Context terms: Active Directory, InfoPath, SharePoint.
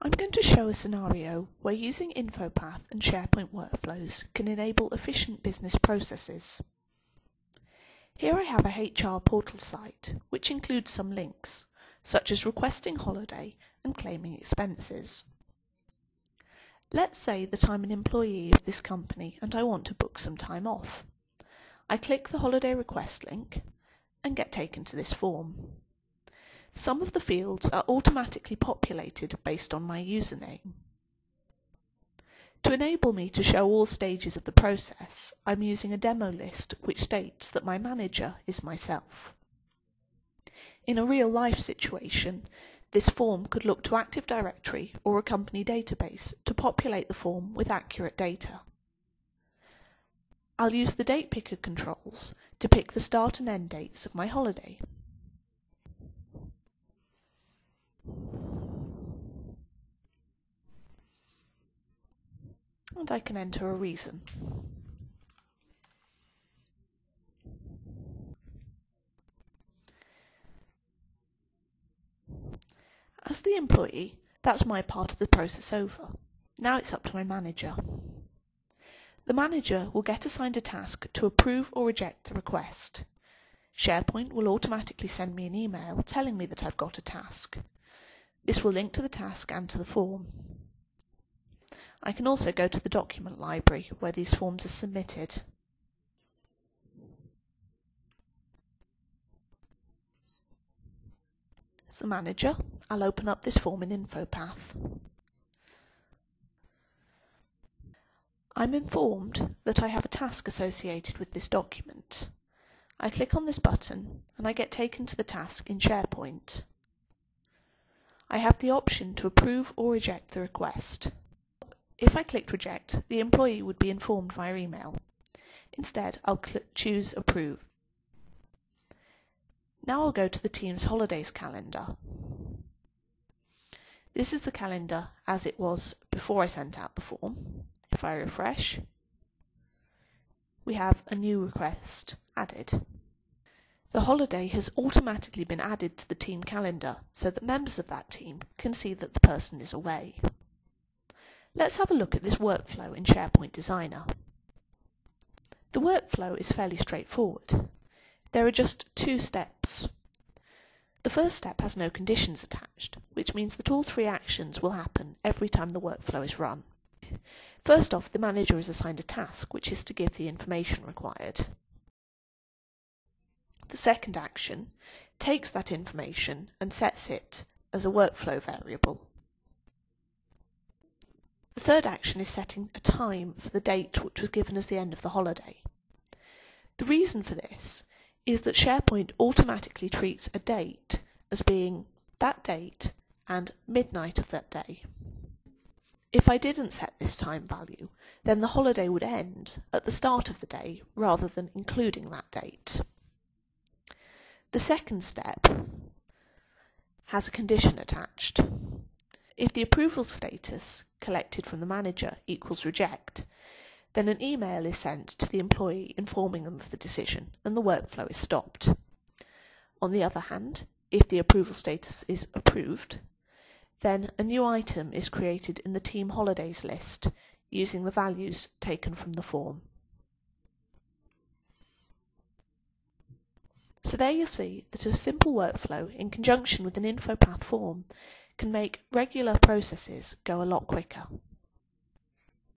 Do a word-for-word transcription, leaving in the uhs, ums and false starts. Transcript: I'm going to show a scenario where using InfoPath and SharePoint workflows can enable efficient business processes. Here I have a H R portal site, which includes some links, such as requesting holiday and claiming expenses. Let's say that I'm an employee of this company and I want to book some time off. I click the holiday request link and get taken to this form. Some of the fields are automatically populated based on my username. To enable me to show all stages of the process, I'm using a demo list which states that my manager is myself. In a real-life situation, this form could look to Active Directory or a company database to populate the form with accurate data. I'll use the date picker controls to pick the start and end dates of my holiday. And I can enter a reason. As the employee, that's my part of the process over. Now it's up to my manager. The manager will get assigned a task to approve or reject the request. SharePoint will automatically send me an email telling me that I've got a task. This will link to the task and to the form. I can also go to the document library where these forms are submitted. As the manager, I'll open up this form in InfoPath. I'm informed that I have a task associated with this document. I click on this button and I get taken to the task in SharePoint. I have the option to approve or reject the request. If I clicked reject, the employee would be informed via email. Instead, I'll choose approve. Now I'll go to the team's holidays calendar. This is the calendar as it was before I sent out the form. If I refresh, we have a new request added. The holiday has automatically been added to the team calendar so that members of that team can see that the person is away. Let's have a look at this workflow in SharePoint Designer. The workflow is fairly straightforward. There are just two steps. The first step has no conditions attached, which means that all three actions will happen every time the workflow is run. First off, the manager is assigned a task, which is to give the information required. The second action takes that information and sets it as a workflow variable. The third action is setting a time for the date which was given as the end of the holiday. The reason for this is that SharePoint automatically treats a date as being that date and midnight of that day. If I didn't set this time value, then the holiday would end at the start of the day rather than including that date. The second step has a condition attached. If the approval status collected from the manager equals reject, then an email is sent to the employee informing them of the decision and the workflow is stopped. On the other hand, if the approval status is approved, then a new item is created in the team holidays list using the values taken from the form. So there you see that a simple workflow in conjunction with an InfoPath form can make regular processes go a lot quicker.